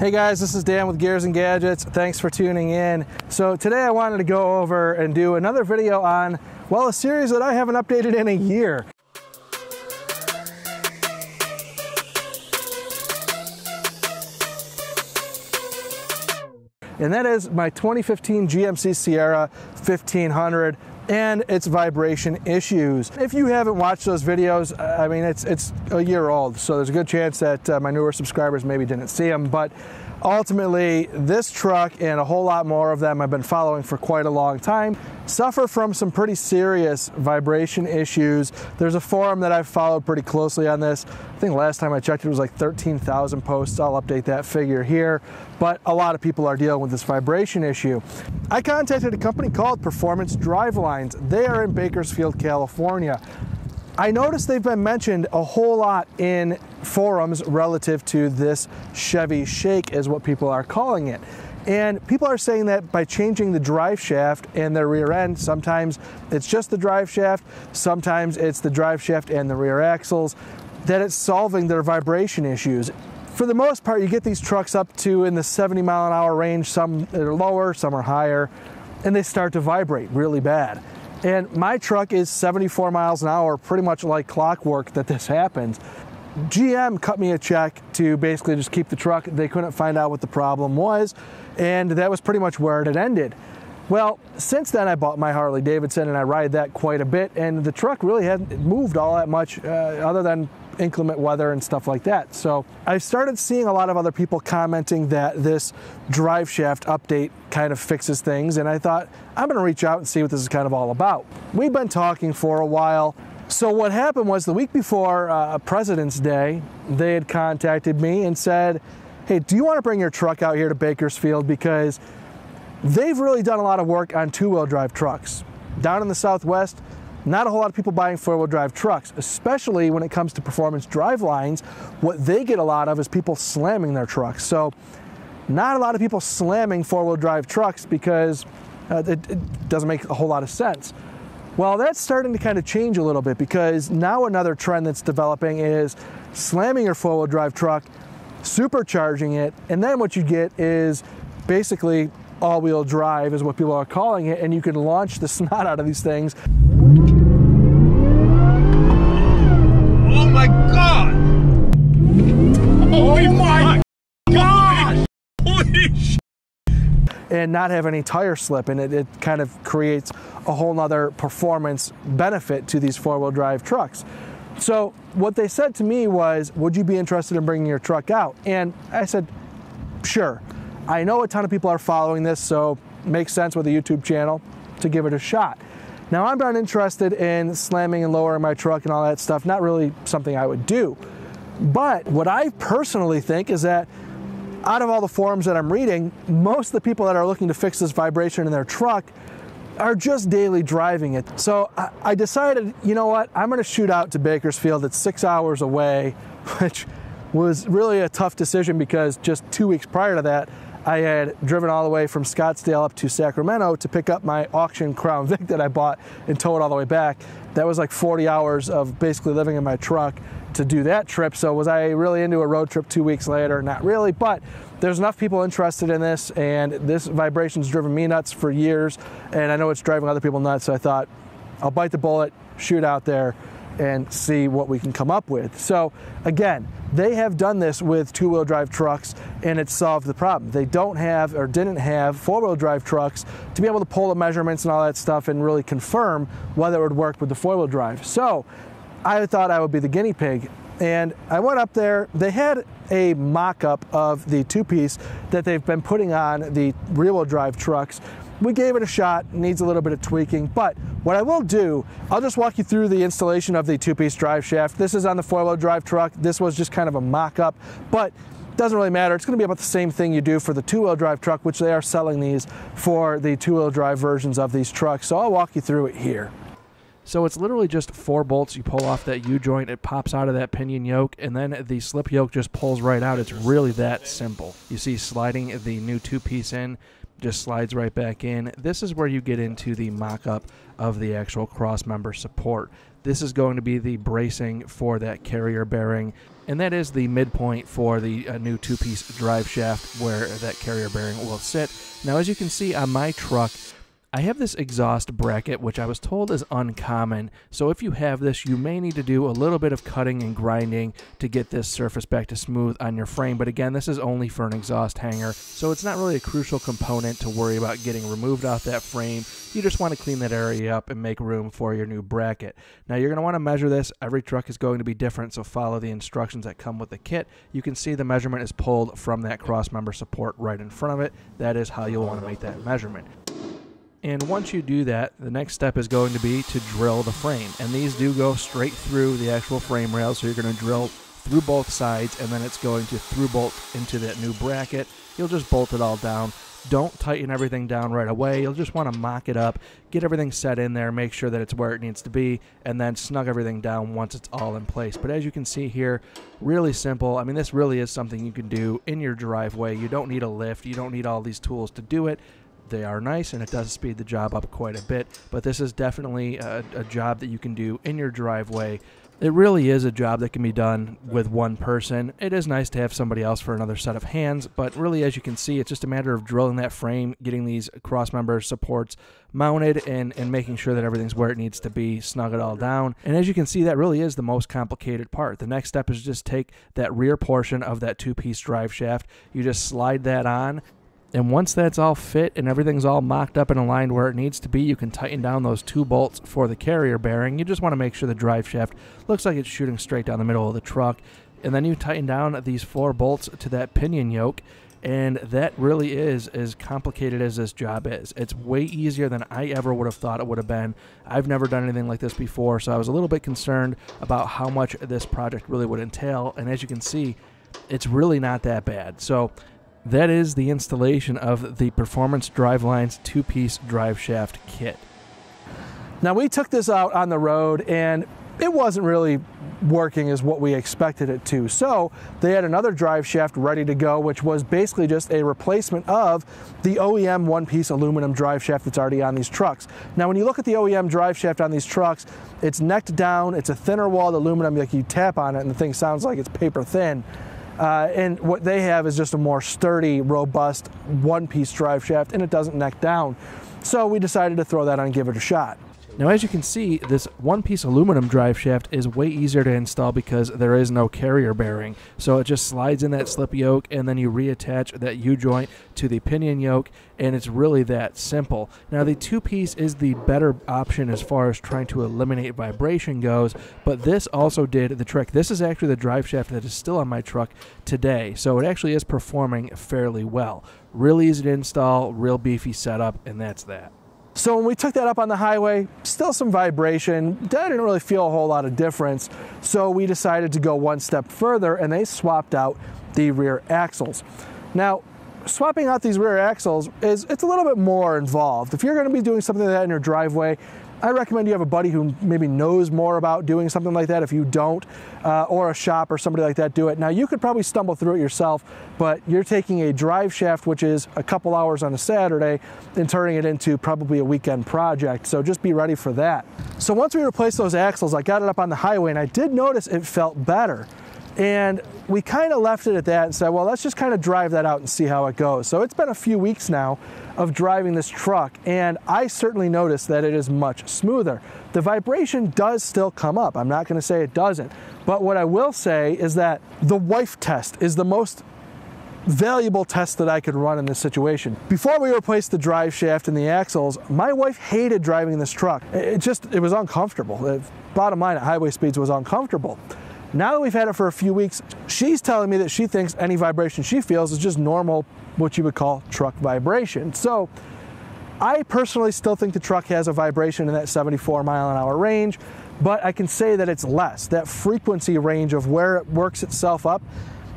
Hey guys, this is Dan with Gears and Gadgets. Thanks for tuning in. So today I wanted to go over and do another video on, well, a series that I haven't updated in a year. And that is my 2015 GMC Sierra 1500 and its vibration issues. If you haven't watched those videos, I mean, it's a year old, so there's a good chance that my newer subscribers maybe didn't see them, but ultimately, this truck and a whole lot more of them I've been following for quite a long time suffer from some pretty serious vibration issues. There's a forum that I've followed pretty closely on this. I think last time I checked it was like 13,000 posts. I'll update that figure here, but a lot of people are dealing with this vibration issue. I contacted a company called Performance Drivelines. They are in Bakersfield, California. I noticed they've been mentioned a whole lot in forums relative to this Chevy Shake, is what people are calling it. And people are saying that by changing the drive shaft and their rear end, sometimes it's just the drive shaft, sometimes it's the drive shaft and the rear axles, that it's solving their vibration issues. For the most part, you get these trucks up to in the 70 mile an hour range, some are lower, some are higher, and they start to vibrate really bad. And my truck is 74 miles an hour, pretty much like clockwork that this happens. GM cut me a check to basically just keep the truck. They couldn't find out what the problem was, and that was pretty much where it had ended. Well, since then I bought my Harley Davidson and I ride that quite a bit, and the truck really hadn't moved all that much other than inclement weather and stuff like that. So I started seeing a lot of other people commenting that this drive shaft update kind of fixes things, and I thought, I'm gonna reach out and see what this is kind of all about. We've been talking for a while. So what happened was the week before President's Day, they had contacted me and said, hey, do you wanna bring your truck out here to Bakersfield? Because they've really done a lot of work on two-wheel drive trucks. Down in the Southwest, not a whole lot of people buying four-wheel drive trucks, especially when it comes to Performance Drivelines. What they get a lot of is people slamming their trucks. So not a lot of people slamming four-wheel drive trucks because it doesn't make a whole lot of sense. Well, that's starting to kind of change a little bit, because now another trend that's developing is slamming your four-wheel drive truck, supercharging it, and then what you get is basically all-wheel drive is what people are calling it, and you can launch the snot out of these things. Oh my God! Oh my God! Holy shit! And not have any tire slip, and it kind of creates a whole nother performance benefit to these four-wheel drive trucks. So what they said to me was, would you be interested in bringing your truck out? And I said, sure. I know a ton of people are following this, so it makes sense with a YouTube channel to give it a shot. Now, I'm not interested in slamming and lowering my truck and all that stuff, not really something I would do. But what I personally think is that out of all the forums that I'm reading, most of the people that are looking to fix this vibration in their truck are just daily driving it. So I decided, you know what, I'm gonna shoot out to Bakersfield. It's 6 hours away, which was really a tough decision because just 2 weeks prior to that, I had driven all the way from Scottsdale up to Sacramento to pick up my auction Crown Vic that I bought and towed all the way back. That was like 40 hours of basically living in my truck to do that trip. So was I really into a road trip 2 weeks later? Not really, but there's enough people interested in this, and this vibration's driven me nuts for years, and I know it's driving other people nuts, so I thought I'll bite the bullet, shoot out there, and see what we can come up with. So again, they have done this with two-wheel drive trucks and it solved the problem. They don't have or didn't have four-wheel drive trucks to be able to pull the measurements and all that stuff and really confirm whether it would work with the four-wheel drive. So I thought I would be the guinea pig, and I went up there. They had a mock-up of the two-piece that they've been putting on the rear-wheel drive trucks. We gave it a shot, needs a little bit of tweaking, but what I will do, I'll just walk you through the installation of the two-piece drive shaft. This is on the four-wheel drive truck. This was just kind of a mock-up, but doesn't really matter. It's gonna be about the same thing you do for the two-wheel drive truck, which they are selling these for the two-wheel drive versions of these trucks, so I'll walk you through it here. So it's literally just four bolts you pull off that U-joint, it pops out of that pinion yoke, and then the slip yoke just pulls right out. It's really that simple. You see sliding the new two-piece in, just slides right back in. This is where you get into the mock-up of the actual crossmember support. This is going to be the bracing for that carrier bearing, and that is the midpoint for the new two-piece drive shaft where that carrier bearing will sit. Now, as you can see on my truck, I have this exhaust bracket, which I was told is uncommon, so if you have this, you may need to do a little bit of cutting and grinding to get this surface back to smooth on your frame, but again, this is only for an exhaust hanger, so it's not really a crucial component to worry about getting removed off that frame. You just want to clean that area up and make room for your new bracket. Now, you're going to want to measure this. Every truck is going to be different, so follow the instructions that come with the kit. You can see the measurement is pulled from that crossmember support right in front of it. That is how you'll want to make that measurement. And once you do that, the next step is going to be to drill the frame. And these do go straight through the actual frame rail, so you're going to drill through both sides, and then it's going to through bolt into that new bracket. You'll just bolt it all down. Don't tighten everything down right away. You'll just want to mock it up, get everything set in there, make sure that it's where it needs to be, and then snug everything down once it's all in place. But as you can see here, really simple. I mean, this really is something you can do in your driveway. You don't need a lift. You don't need all these tools to do it. They are nice, and it does speed the job up quite a bit, but this is definitely a job that you can do in your driveway. It really is a job that can be done with one person. It is nice to have somebody else for another set of hands, but really, as you can see, it's just a matter of drilling that frame, getting these crossmember supports mounted, and making sure that everything's where it needs to be, snug it all down. And as you can see, that really is the most complicated part. The next step is just take that rear portion of that two-piece drive shaft. You just slide that on. And once that's all fit and everything's all mocked up and aligned where it needs to be, you can tighten down those two bolts for the carrier bearing. You just want to make sure the drive shaft looks like it's shooting straight down the middle of the truck. And then you tighten down these four bolts to that pinion yoke. And that really is as complicated as this job is. It's way easier than I ever would have thought it would have been. I've never done anything like this before, so I was a little bit concerned about how much this project really would entail. And as you can see, it's really not that bad. So that is the installation of the Performance Drivelines two-piece drive shaft kit. Now, we took this out on the road, and it wasn't really working as what we expected it to. So they had another drive shaft ready to go, which was basically just a replacement of the OEM one-piece aluminum drive shaft that's already on these trucks. Now, when you look at the OEM drive shaft on these trucks, it's necked down, it's a thinner walled aluminum, like you tap on it and the thing sounds like it's paper thin. And what they have is just a more sturdy, robust one-piece drive shaft, and it doesn't neck down. So we decided to throw that on and give it a shot. Now, as you can see, this one-piece aluminum drive shaft is way easier to install because there is no carrier bearing. So it just slides in that slip yoke, and then you reattach that U-joint to the pinion yoke, and it's really that simple. Now, the two-piece is the better option as far as trying to eliminate vibration goes, but this also did the trick. This is actually the drive shaft that is still on my truck today, so it actually is performing fairly well. Real easy to install, real beefy setup, and that's that. So when we took that up on the highway, still some vibration. I didn't really feel a whole lot of difference. So we decided to go one step further, and they swapped out the rear axles. Now, swapping out these rear axles it's a little bit more involved. If you're going to be doing something like that in your driveway, I recommend you have a buddy who maybe knows more about doing something like that if you don't, or a shop or somebody like that do it. Now, you could probably stumble through it yourself, but you're taking a drive shaft, which is a couple hours on a Saturday, and turning it into probably a weekend project. So just be ready for that. So once we replaced those axles, I got it up on the highway, and I did notice it felt better. And we kind of left it at that and said, well, let's just kind of drive that out and see how it goes. So it's been a few weeks now of driving this truck, and I certainly noticed that it is much smoother. The vibration does still come up. I'm not going to say it doesn't. But what I will say is that the wife test is the most valuable test that I could run in this situation. Before we replaced the drive shaft and the axles, my wife hated driving this truck. It was uncomfortable. The bottom line, at highway speeds, was uncomfortable. Now that we've had it for a few weeks, she's telling me that she thinks any vibration she feels is just normal, what you would call truck vibration. So I personally still think the truck has a vibration in that 74-mile-an-hour range, but I can say that it's less. That frequency range of where it works itself up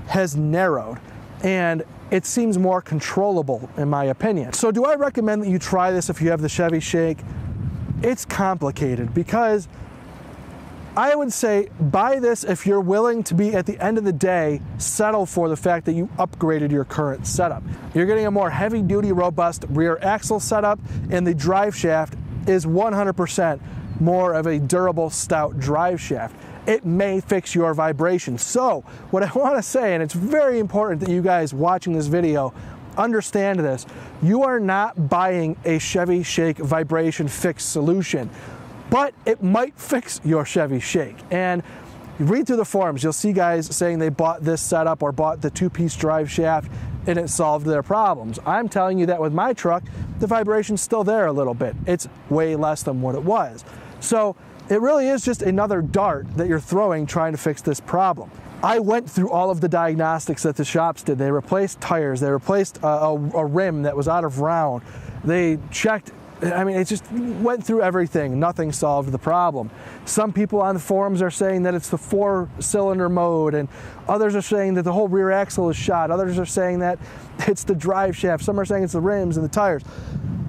has narrowed, and it seems more controllable, in my opinion. So do I recommend that you try this if you have the Chevy Shake? It's complicated because I would say buy this if you're willing to be, at the end of the day, settle for the fact that you upgraded your current setup. You're getting a more heavy-duty, robust rear axle setup, and the drive shaft is 100% more of a durable, stout drive shaft. It may fix your vibration. So what I want to say, and it's very important that you guys watching this video understand this, you are not buying a Chevy Shake vibration fix solution, but it might fix your Chevy Shake. And you read through the forums, you'll see guys saying they bought this setup or bought the two-piece drive shaft and it solved their problems. I'm telling you that with my truck, the vibration's still there a little bit. It's way less than what it was. So it really is just another dart that you're throwing trying to fix this problem. I went through all of the diagnostics that the shops did. They replaced tires, they replaced a rim that was out of round. They checked, I mean, it just went through everything. Nothing solved the problem. Some people on the forums are saying that it's the 4-cylinder mode, and others are saying that the whole rear axle is shot. Others are saying that it's the drive shaft. Some are saying it's the rims and the tires.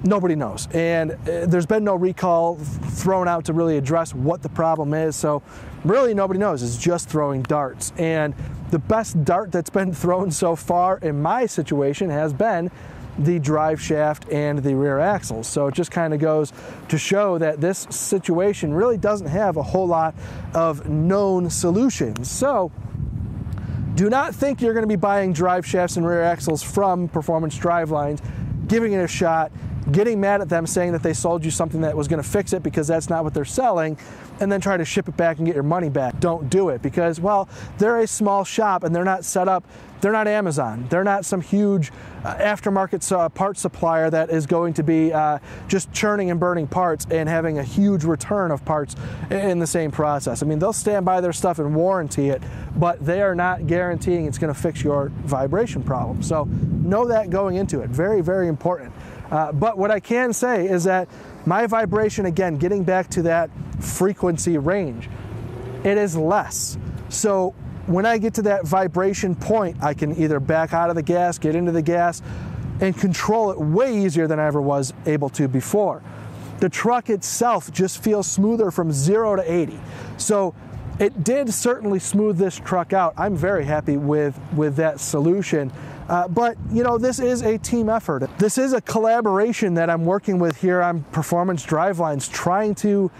Nobody knows, and there's been no recall thrown out to really address what the problem is, so really nobody knows. It's just throwing darts, and the best dart that's been thrown so far in my situation has been the drive shaft and the rear axles. So it just kind of goes to show that this situation really doesn't have a whole lot of known solutions. So do not think you're going to be buying drive shafts and rear axles from Performance Drivelines, giving it a shot, getting mad at them saying that they sold you something that was going to fix it, because that's not what they're selling, and then try to ship it back and get your money back. Don't do it, because, well, they're a small shop and they're not set up, they're not Amazon, they're not some huge aftermarket parts supplier that is going to be just churning and burning parts and having a huge return of parts in the same process. I mean, they'll stand by their stuff and warranty it, but they are not guaranteeing it's going to fix your vibration problem. So know that going into it. Very, very important. But what I can say is that my vibration, again, getting back to that frequency range, it is less. So when I get to that vibration point, I can either back out of the gas, get into the gas, and control it way easier than I ever was able to before. The truck itself just feels smoother from 0 to 80. So it did certainly smooth this truck out. I'm very happy with that solution. But, you know, this is a team effort. This is a collaboration that I'm working with here on Performance Drivelines, trying to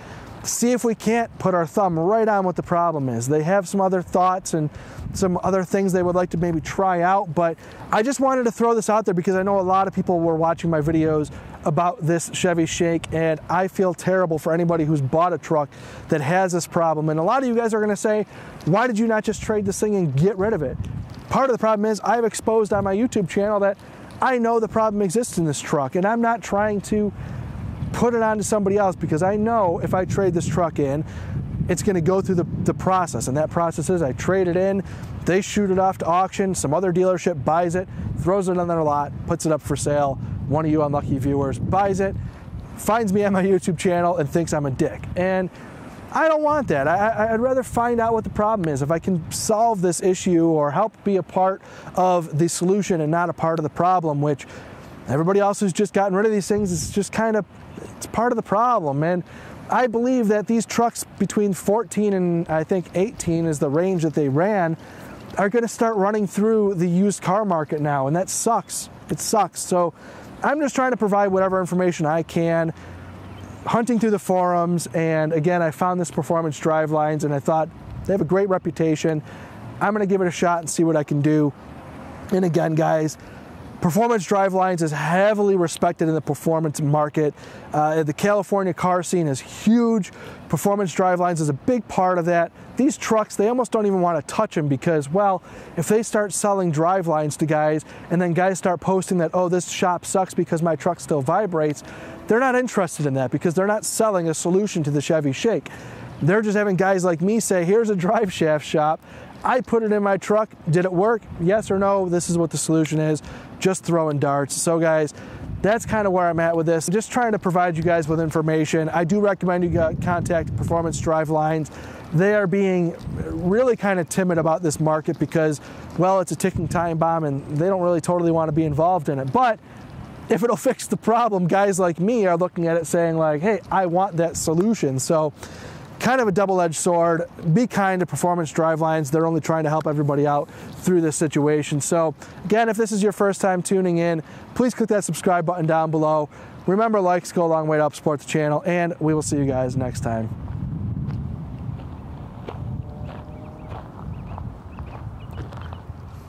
see if we can't put our thumb right on what the problem is. They have some other thoughts and some other things they would like to maybe try out, but I just wanted to throw this out there because I know a lot of people were watching my videos about this Chevy Shake, and I feel terrible for anybody who's bought a truck that has this problem. And a lot of you guys are going to say, why did you not just trade this thing and get rid of it? Part of the problem is I've exposed on my YouTube channel that I know the problem exists in this truck, and I'm not trying to put it on to somebody else, because I know if I trade this truck in, it's going to go through the process, and that process is I trade it in, they shoot it off to auction, some other dealership buys it, throws it on their lot, puts it up for sale, one of you unlucky viewers buys it, finds me on my YouTube channel and thinks I'm a dick. And I don't want that. I'd rather find out what the problem is. If I can solve this issue or help be a part of the solution and not a part of the problem, which everybody else who's just gotten rid of these things is just kind of, it's part of the problem. And I believe that these trucks between 14 and I think 18 is the range that they ran, are going to start running through the used car market now, and that sucks. It sucks. So I'm just trying to provide whatever information I can, hunting through the forums, and again, I found this Performance Drivelines and I thought they have a great reputation. I'm going to give it a shot and see what I can do. And again, guys, Performance Drivelines is heavily respected in the performance market. The California car scene is huge. Performance Drivelines is a big part of that. These trucks, they almost don't even want to touch them because, well, if they start selling drivelines to guys and then guys start posting that, oh, this shop sucks because my truck still vibrates, they're not interested in that because they're not selling a solution to the Chevy Shake. They're just having guys like me say, here's a drive shaft shop. I put it in my truck. Did it work? Yes or no? This is what the solution is. Just throwing darts. So guys, that's kind of where I'm at with this. I'm just trying to provide you guys with information. I do recommend you contact Performance Drivelines. They are being really kind of timid about this market because, well, it's a ticking time bomb and they don't really totally want to be involved in it. But if it'll fix the problem, guys like me are looking at it saying like, hey, I want that solution. So kind of a double-edged sword. Be kind to Performance Drivelines. They're only trying to help everybody out through this situation. So again, if this is your first time tuning in, please click that subscribe button down below. Remember, likes go a long way to help support the channel, and we will see you guys next time.